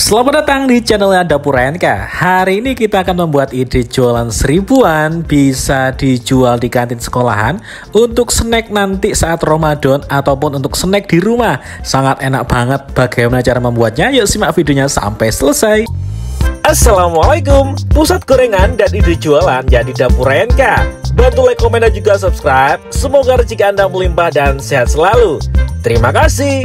Selamat datang di channelnya Dapur Rayyanka. Hari ini kita akan membuat ide jualan seribuan, bisa dijual di kantin sekolahan, untuk snack nanti saat Ramadan ataupun untuk snack di rumah. Sangat enak banget. Bagaimana cara membuatnya? Yuk simak videonya sampai selesai. Assalamualaikum, pusat gorengan dan ide jualan jadi Dapur Rayyanka. Bantu like, komen dan juga subscribe. Semoga rezeki Anda melimpah dan sehat selalu. Terima kasih.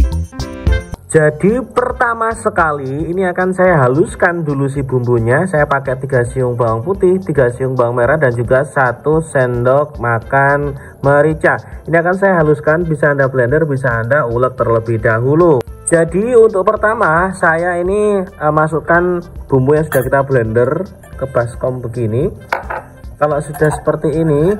Jadi pertama sekali ini akan saya haluskan dulu si bumbunya. Saya pakai 3 siung bawang putih, 3 siung bawang merah dan juga 1 sendok makan merica. Ini akan saya haluskan, bisa Anda blender, bisa Anda ulek terlebih dahulu. Jadi untuk pertama saya ini masukkan bumbu yang sudah kita blender ke baskom begini. Kalau sudah seperti ini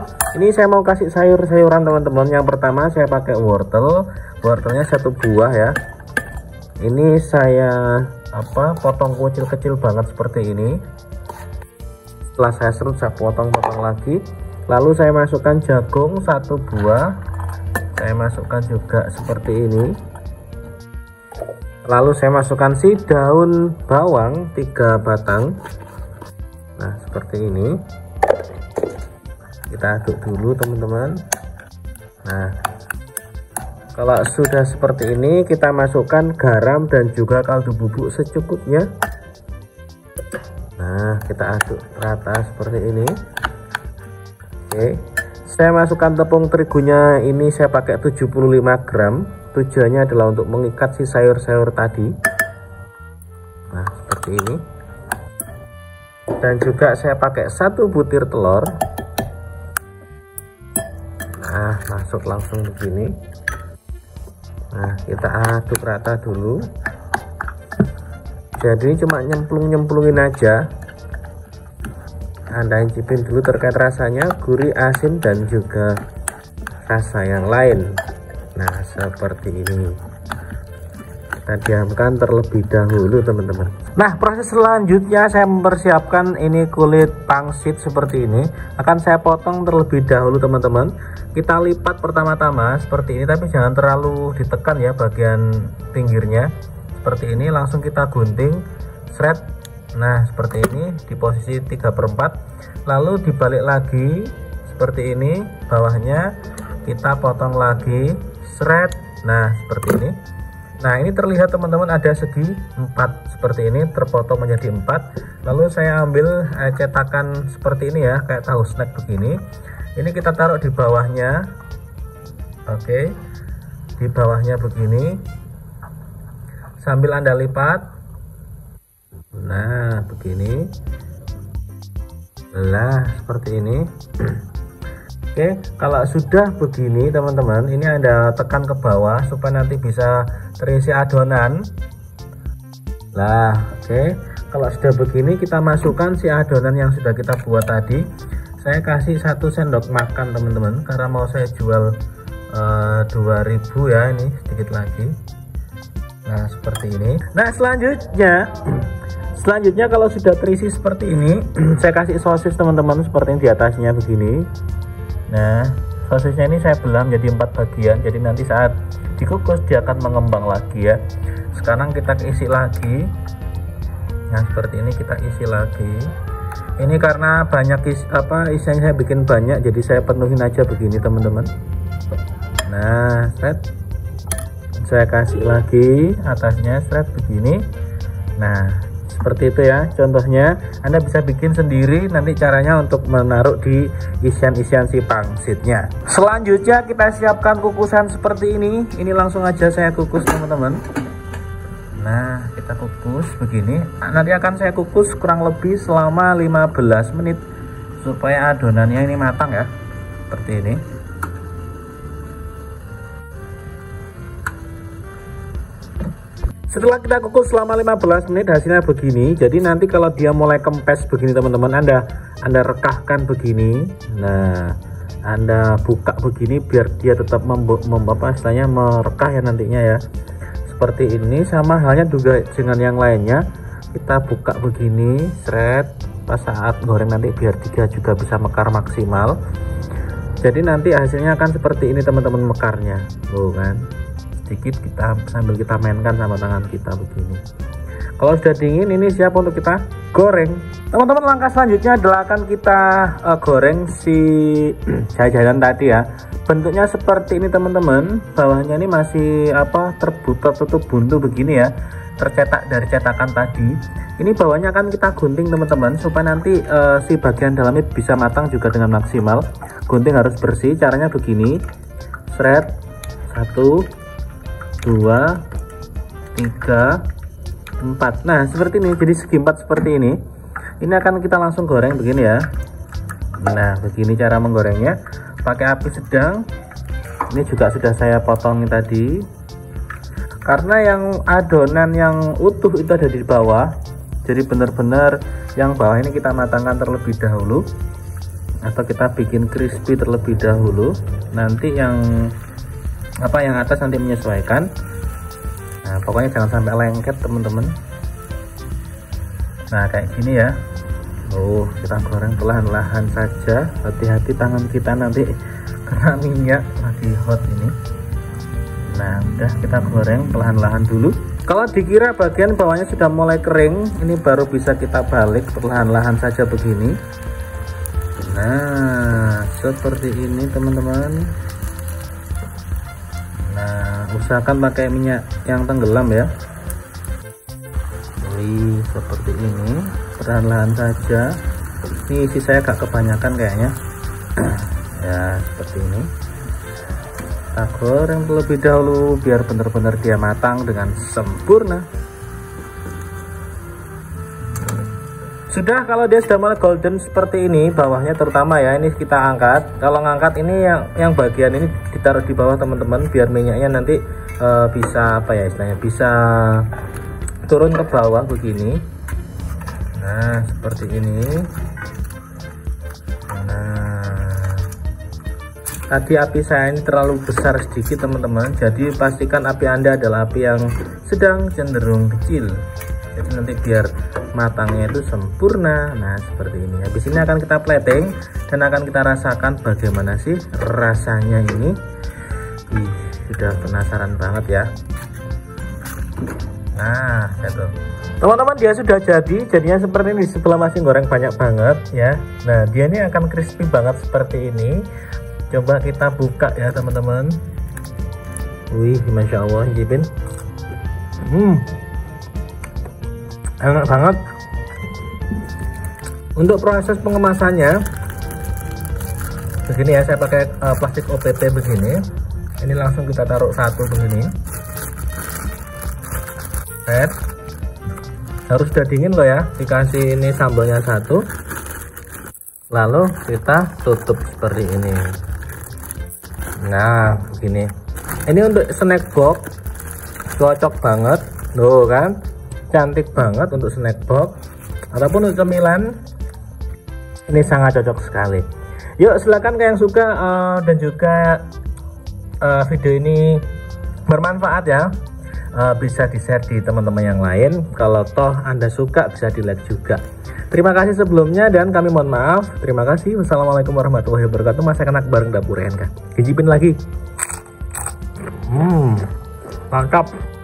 saya mau kasih sayur-sayuran teman-teman. Yang pertama saya pakai wortelnya 1 buah ya. Ini saya potong kecil-kecil banget seperti ini. Setelah saya serut, saya potong-potong lagi. Lalu saya masukkan jagung 1 buah. Saya masukkan juga seperti ini. Lalu saya masukkan si daun bawang 3 batang. Nah, seperti ini. Kita aduk dulu, teman-teman. Nah, kalau sudah seperti ini kita masukkan garam dan juga kaldu bubuk secukupnya. Nah, kita aduk rata seperti ini. Oke, saya masukkan tepung terigunya, ini saya pakai 75 gram. Tujuannya adalah untuk mengikat si sayur-sayur tadi. Nah, seperti ini. Dan juga saya pakai 1 butir telur. Nah, masuk langsung begini. Nah, kita aduk rata dulu. Jadi cuma nyemplungin aja. Anda cicipin dulu terkait rasanya, gurih, asin dan juga rasa yang lain. Nah, seperti ini. Kita diamkan terlebih dahulu, teman-teman. Nah, proses selanjutnya saya mempersiapkan ini kulit pangsit seperti ini. Akan saya potong terlebih dahulu, teman-teman. Kita lipat pertama-tama seperti ini, tapi jangan terlalu ditekan ya bagian pinggirnya. Seperti ini, langsung kita gunting shred. Nah, seperti ini di posisi 3/4. Lalu dibalik lagi seperti ini, bawahnya kita potong lagi shred. Nah, seperti ini. Nah, ini terlihat teman-teman ada segi 4 seperti ini, terpotong menjadi 4. Lalu saya ambil cetakan seperti ini ya, kayak tahu snack begini. Ini kita taruh di bawahnya. Oke, di bawahnya begini, sambil Anda lipat. Nah, begini lah, seperti ini. Oke, kalau sudah begini teman-teman, ini Anda tekan ke bawah supaya nanti bisa terisi adonan lah. Oke, kalau sudah begini kita masukkan si adonan yang sudah kita buat tadi. Saya kasih 1 sendok makan teman-teman, karena mau saya jual 2000 ya, ini sedikit lagi. Nah, seperti ini. Nah, selanjutnya kalau sudah terisi seperti ini saya kasih sosis teman-teman, seperti ini di atasnya begini. Nah, sosisnya ini saya belah menjadi 4 bagian, jadi nanti saat dikukus dia akan mengembang lagi ya. Sekarang kita isi lagi. Nah, seperti ini kita isi lagi. Ini karena banyak isian saya bikin banyak, jadi saya penuhin aja begini teman-teman. Nah, set. Saya kasih lagi atasnya set begini. Nah, seperti itu ya contohnya. Anda bisa bikin sendiri nanti caranya untuk menaruh di isian-isian si pangsitnya. Selanjutnya kita siapkan kukusan seperti ini. Ini langsung aja saya kukus teman-teman. Nah, kita kukus begini. Nanti akan saya kukus kurang lebih selama 15 menit supaya adonannya ini matang ya, seperti ini. Setelah kita kukus selama 15 menit hasilnya begini. Jadi nanti kalau dia mulai kempes begini teman-teman, Anda rekahkan begini. Nah, Anda buka begini biar dia tetap merekah ya nantinya ya. Seperti ini, sama halnya juga dengan yang lainnya. Kita buka begini, shred. Pas saat goreng nanti biar dia juga bisa mekar maksimal. Jadi nanti hasilnya akan seperti ini teman-teman mekarnya. Tuh kan. Sedikit kita sambil kita mainkan sama tangan kita begini. Kalau sudah dingin, ini siap untuk kita goreng. Teman-teman, langkah selanjutnya adalah akan kita goreng si jajanan tadi ya. Bentuknya seperti ini teman-teman, bawahnya ini masih tertutup buntu begini ya, tercetak dari cetakan tadi. Ini bawahnya akan kita gunting teman-teman, supaya nanti si bagian dalamnya bisa matang juga dengan maksimal. Gunting harus bersih, caranya begini, seret, 1, 2, 3, 4. Nah seperti ini, jadi segi 4 seperti ini. Ini akan kita langsung goreng begini ya. Nah begini cara menggorengnya, pakai api sedang. Ini juga sudah saya potong tadi, karena yang adonan yang utuh itu ada di bawah, jadi benar-benar yang bawah ini kita matangkan terlebih dahulu, atau kita bikin crispy terlebih dahulu, nanti yang yang atas nanti menyesuaikan. Nah pokoknya jangan sampai lengket teman-teman. Nah kayak gini ya. Oh, kita goreng perlahan-lahan saja, hati-hati tangan kita nanti kena minyak, lagi hot ini. Nah udah, kita goreng perlahan-lahan dulu. Kalau dikira bagian bawahnya sudah mulai kering, ini baru bisa kita balik perlahan-lahan saja begini. Nah seperti ini teman-teman. Nah usahakan pakai minyak yang tenggelam ya. Seperti ini, perlahan-lahan saja. Ini isi saya agak kebanyakan kayaknya ya. Seperti ini kita goreng terlebih dahulu biar benar-benar dia matang dengan sempurna. Sudah, kalau dia sudah mulai golden seperti ini bawahnya terutama ya, ini kita angkat. Kalau ngangkat ini yang bagian ini ditaruh di bawah teman-teman, biar minyaknya nanti bisa bisa turun ke bawah begini. Nah seperti ini. Nah tadi api saya ini terlalu besar sedikit teman-teman, jadi pastikan api Anda adalah api yang sedang cenderung kecil, jadi nanti biar matangnya itu sempurna. Nah seperti ini. Habis ini akan kita plating dan akan kita rasakan bagaimana sih rasanya ini. Sudah penasaran banget ya. Nah gitu teman-teman, dia sudah jadi. Jadinya seperti ini, sebelah masih goreng banyak banget ya. Nah dia ini akan crispy banget seperti ini. Coba kita buka ya teman-teman. Wih, masya Allah, jipin. Enak banget. Untuk proses pengemasannya begini ya, saya pakai plastik OPP begini. Ini langsung kita taruh satu begini. Harus sudah dingin loh ya, dikasih ini sambalnya satu, lalu kita tutup seperti ini. Nah begini, ini untuk snack box cocok banget loh kan, cantik banget untuk snack box ataupun untuk cemilan, ini sangat cocok sekali. Yuk silahkan yang suka dan juga video ini bermanfaat ya. Bisa di-share di teman-teman yang lain. Kalau toh Anda suka bisa di-like juga. Terima kasih sebelumnya dan kami mohon maaf. Terima kasih. Wassalamualaikum warahmatullahi wabarakatuh. Masak enak bareng Dapur Rayyanka. Cicipin lagi. Mantap.